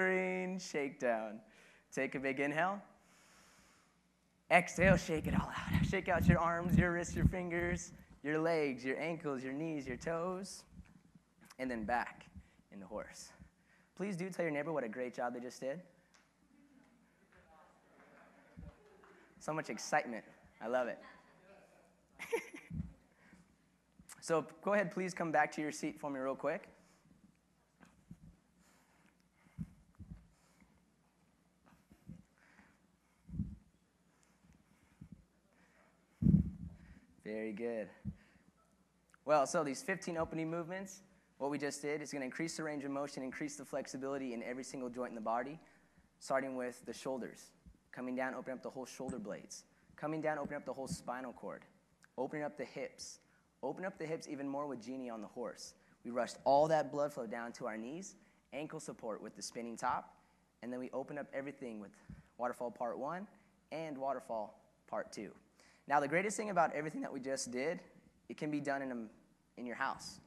green shakedown. Take a big inhale. Exhale, shake it all out. Shake out your arms, your wrists, your fingers, your legs, your ankles, your knees, your toes, and then back in the horse. Please do tell your neighbor what a great job they just did. So much excitement. I love it. So go ahead, please come back to your seat for me real quick. Very good. Well, so these 15 opening movements, what we just did is going to increase the range of motion, increase the flexibility in every single joint in the body, starting with the shoulders. Coming down, open up the whole shoulder blades. Coming down, open up the whole spinal cord. Opening up the hips. Open up the hips even more with Genie on the horse. We rushed all that blood flow down to our knees, ankle support with the spinning top, and then we open up everything with waterfall part one and waterfall part two. Now the greatest thing about everything that we just did, it can be done in your house.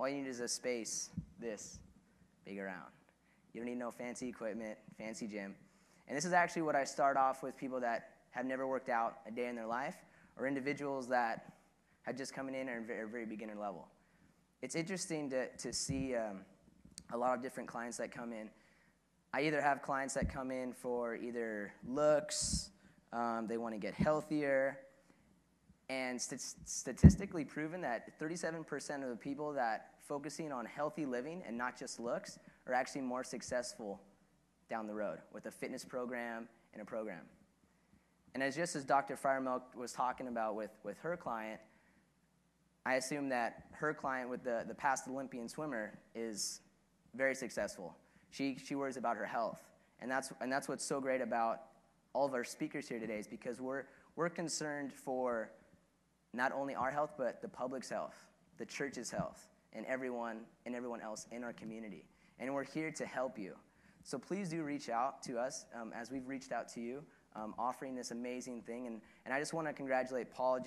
All you need is a space this big around. You don't need no fancy equipment, fancy gym. And this is actually what I start off with people that have never worked out a day in their life, or individuals that have just come in at a very beginner level. It's interesting to see a lot of different clients that come in. I either have clients that come in for either looks, they want to get healthier, and statistically proven that 37% of the people that focusing on healthy living and not just looks are actually more successful down the road with a fitness program and a program. And as just as Dr. Fryermilk was talking about with her client, I assume that her client with the past Olympian swimmer is very successful. She worries about her health. And that's what's so great about all of our speakers here today is because we're concerned for not only our health, but the public's health, the church's health, and everyone else in our community. And we're here to help you. So please do reach out to us as we've reached out to you, offering this amazing thing. And I just want to congratulate Paul.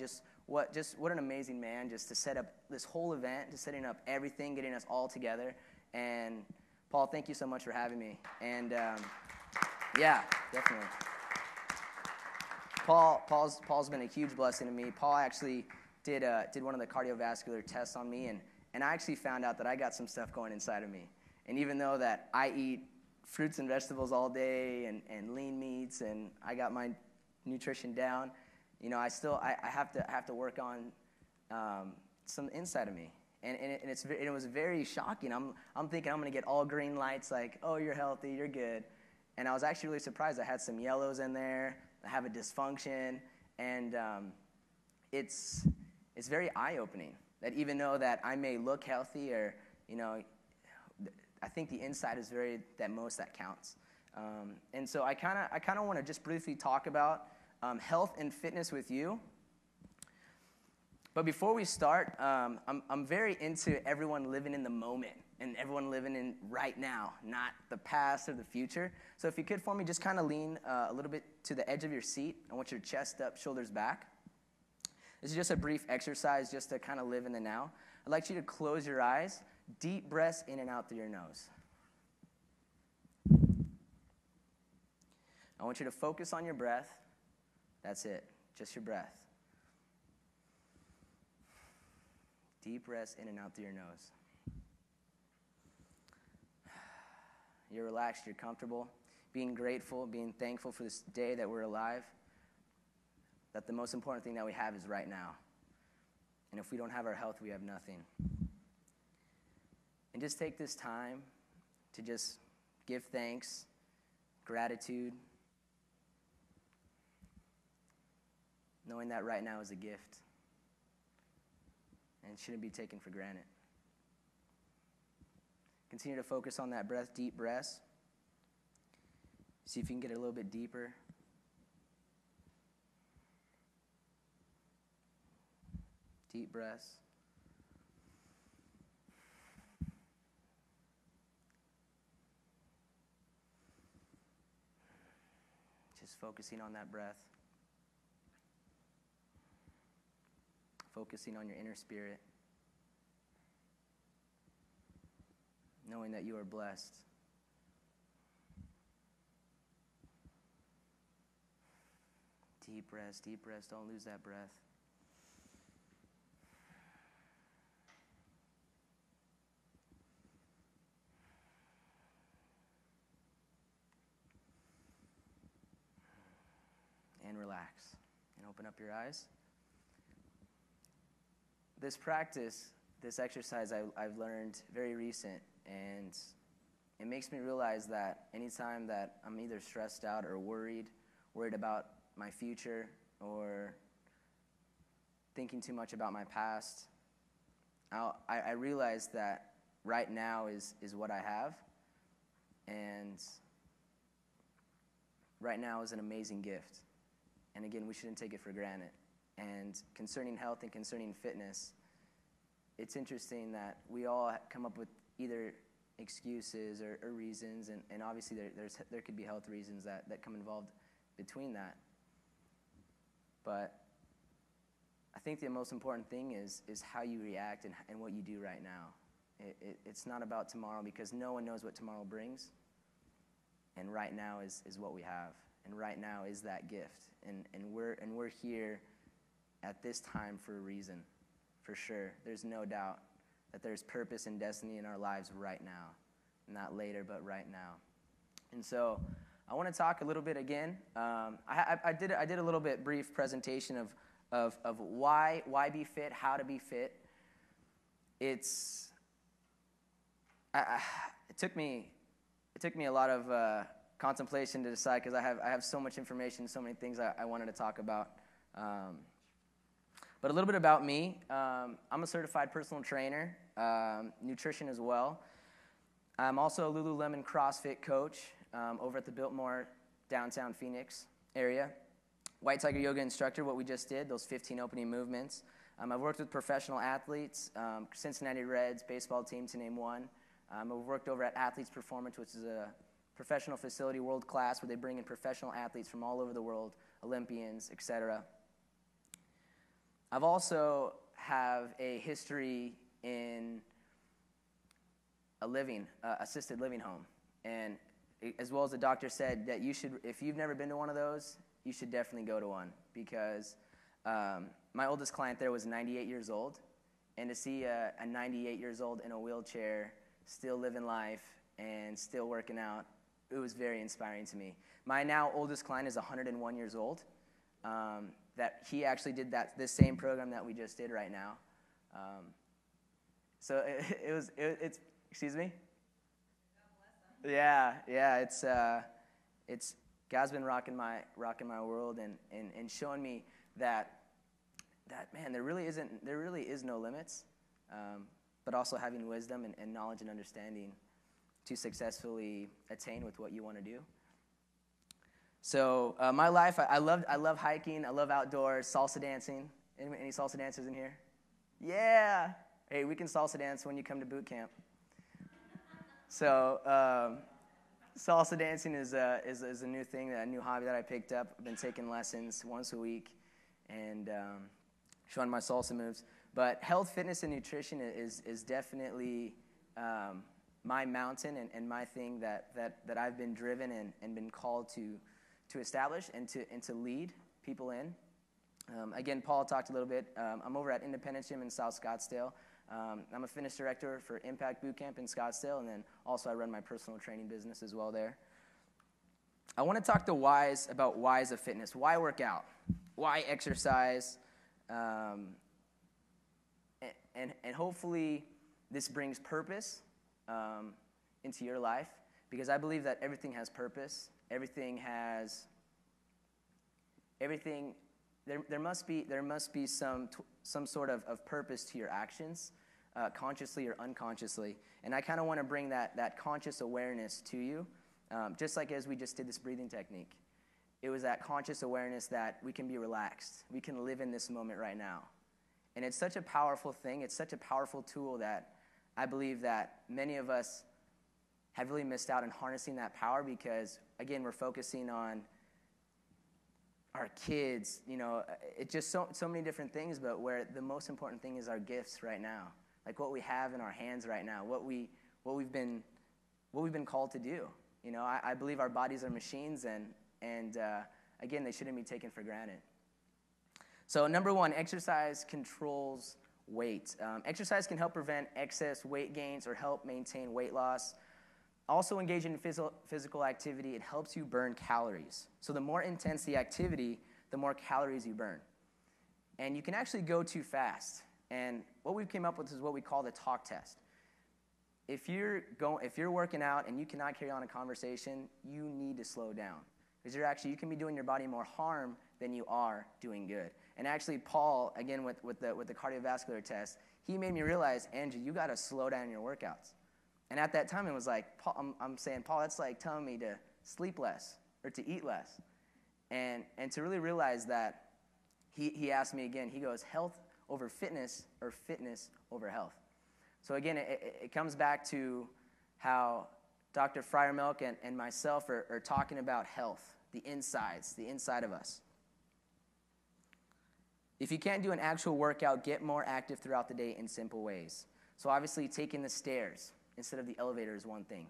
What an amazing man just to set up this whole event, to setting up everything, getting us all together. And Paul, thank you so much for having me. And yeah, definitely. Paul's been a huge blessing to me. Paul actually did one of the cardiovascular tests on me, and I actually found out that I got some stuff going inside of me. And even though that I eat fruits and vegetables all day and lean meats, and I got my nutrition down, you know, I have to work on some inside of me, and it was very shocking. I'm thinking I'm gonna get all green lights, like, oh, you're healthy, you're good, and I was actually really surprised. I had some yellows in there. I have a dysfunction, and it's very eye-opening that even though that I may look healthy, or you know, I think the inside is that counts. And so I kind of want to just briefly talk about health and fitness with you. But before we start, I'm very into everyone living in the moment and everyone living in right now, not the past or the future. So if you could for me, just kind of lean a little bit to the edge of your seat. I want your chest up, shoulders back. This is just a brief exercise just to kind of live in the now. I'd like you to close your eyes, deep breaths in and out through your nose. I want you to focus on your breath. That's it, just your breath. Deep breaths in and out through your nose. You're relaxed, you're comfortable, being grateful, being thankful for this day that we're alive, that the most important thing that we have is right now. And if we don't have our health, we have nothing. And just take this time to just give thanks, gratitude, knowing that right now is a gift and shouldn't be taken for granted. Continue to focus on that breath, deep breaths. See if you can get a little bit deeper. Deep breaths. Just focusing on that breath. Focusing on your inner spirit, knowing that you are blessed, Deep breaths, don't lose that breath. And relax. And open up your eyes. This practice, this exercise I've learned very recent, and it makes me realize that anytime that I'm either stressed out or worried about my future or thinking too much about my past, I realize that right now is what I have, and right now is an amazing gift. And again, we shouldn't take it for granted. And concerning health and concerning fitness, it's interesting that we all come up with either excuses or reasons, and obviously there could be health reasons that come involved between that. But I think the most important thing is how you react and what you do right now. It's not about tomorrow, because no one knows what tomorrow brings. And right now is what we have. And right now is that gift. And we're here at this time for a reason, for sure. There's no doubt that there's purpose and destiny in our lives right now. Not later, but right now. And so I want to talk a little bit again. I did a little bit brief presentation of why be fit, how to be fit. It took me a lot of contemplation to decide, because I have so much information, so many things I wanted to talk about. But a little bit about me. I'm a certified personal trainer, nutrition as well. I'm also a Lululemon CrossFit coach over at the Biltmore downtown Phoenix area. White Tiger Yoga instructor, what we just did, those 15 opening movements. I've worked with professional athletes, Cincinnati Reds, baseball team to name one. I've worked over at Athletes Performance, which is a professional facility, world class, where they bring in professional athletes from all over the world, Olympians, etc. I've also have a history in a living, assisted living home, and as well as the doctor said that you should, if you've never been to one of those, you should definitely go to one, because my oldest client there was 98 years old, and to see a 98 years old in a wheelchair still living life and still working out, it was very inspiring to me. My now oldest client is 101 years old. That he actually did this same program that we just did right now. So it's excuse me? God bless them. Yeah, it's God's been rocking my world and showing me that man, there really is no limits, but also having wisdom and knowledge and understanding to successfully attain with what you want to do. So my life, I love hiking, I love outdoors, salsa dancing. Any salsa dancers in here? Yeah. Hey, we can salsa dance when you come to boot camp. So salsa dancing is a new thing, a new hobby that I picked up. I've been taking lessons once a week and showing my salsa moves. But health, fitness, and nutrition is definitely my mountain and my thing that I've been driven and been called to establish and to lead people in. Again, Paul talked a little bit. I'm over at Independence Gym in South Scottsdale. I'm a fitness director for Impact Bootcamp in Scottsdale, and then also I run my personal training business as well there. I want to talk to whys about whys of fitness. Why work out? Why exercise? And hopefully this brings purpose into your life, because I believe that everything has purpose. Everything. There must be some sort of purpose to your actions, consciously or unconsciously. And I kind of want to bring that conscious awareness to you, just like as we just did this breathing technique. It was that conscious awareness that we can be relaxed. We can live in this moment right now. And it's such a powerful thing. It's such a powerful tool that I believe that many of us have really missed out on harnessing that power, because, again, we're focusing on our kids, it's just so many different things, but where the most important thing is our gifts right now, like what we have in our hands right now, what we've been called to do. I believe our bodies are machines, and again, they shouldn't be taken for granted. So number one, exercise controls weight. Exercise can help prevent excess weight gains or help maintain weight loss. Also, engaging in physical activity, it helps you burn calories. So the more intense the activity, the more calories you burn. And you can actually go too fast. And what we've came up with is what we call the talk test. If you're working out and you cannot carry on a conversation, you need to slow down. Because you can be doing your body more harm than you are doing good. And actually, Paul, again, with the cardiovascular test, he made me realize, Andrew, you got to slow down your workouts. And at that time, it was like, Paul, I'm saying, Paul, that's like telling me to sleep less or to eat less. And to really realize that, he asked me again, he goes, health over fitness or fitness over health. So again, it comes back to how Dr. Fryermilk and myself are talking about health, the inside of us. If you can't do an actual workout, get more active throughout the day in simple ways. So obviously, taking the stairs instead of the elevator is one thing.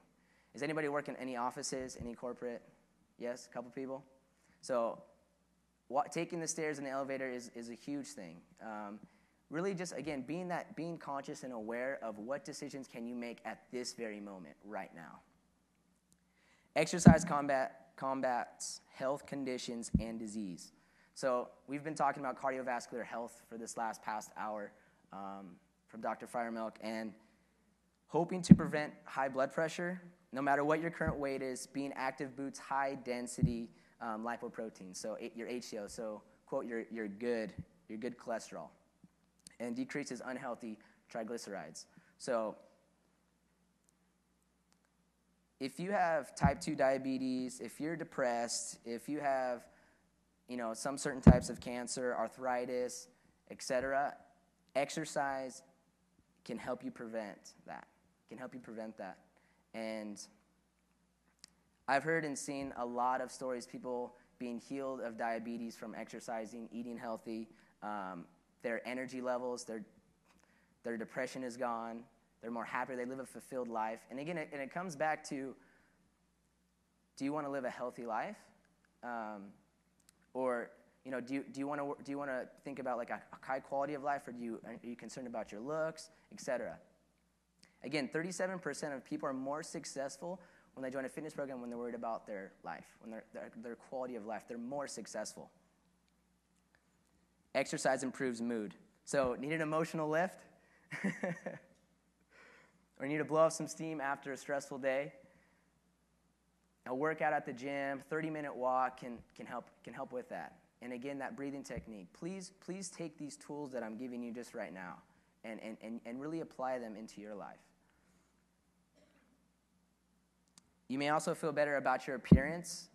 Is anybody working any offices, any corporate? Yes, a couple people? So taking the stairs and the elevator is a huge thing. Really just, again, being conscious and aware of what decisions can you make at this very moment, right now. Exercise combats health conditions and disease. So we've been talking about cardiovascular health for this past hour from Dr. Fryermilk, and hoping to prevent high blood pressure, no matter what your current weight is, being active boots high-density lipoproteins, so your HDL, so quote your good cholesterol, and decreases unhealthy triglycerides. So if you have type 2 diabetes, if you're depressed, if you have some certain types of cancer, arthritis, etc., exercise can help you prevent that. And I've heard and seen a lot of stories, people being healed of diabetes from exercising, eating healthy, their energy levels, their depression is gone, they're more happier, they live a fulfilled life. And again, it comes back to, do you want to live a healthy life? Or do you want to think about like a high quality of life, or are you concerned about your looks, etc.? Again, 37% of people are more successful when they join a fitness program, when they're worried about their life, when their quality of life, they're more successful. Exercise improves mood. So need an emotional lift? Or need to blow off some steam after a stressful day? A workout at the gym, 30-minute walk can help with that. And again, that breathing technique. Please take these tools that I'm giving you just right now and really apply them into your life. You may also feel better about your appearance,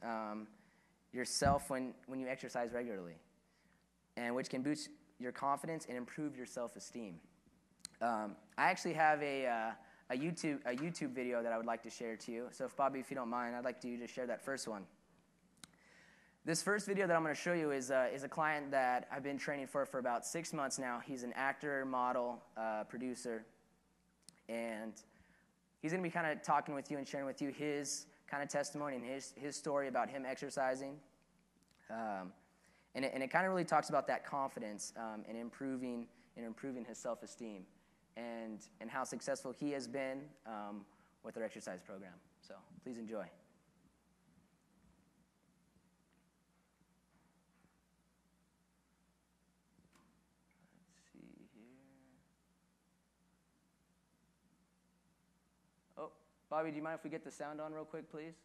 yourself, when you exercise regularly, and which can boost your confidence and improve your self-esteem. I actually have a YouTube video that I would like to share to you. So, Bobby, if you don't mind, I'd like you to share that first one. This first video that I'm going to show you is a client that I've been training for about 6 months now. He's an actor, model, producer, and he's going to be kind of talking with you and sharing with you his kind of testimony and his story about him exercising. And it kind of really talks about that confidence and improving his self-esteem and how successful he has been with our exercise program. So please enjoy. Bobby, do you mind if we get the sound on real quick, please?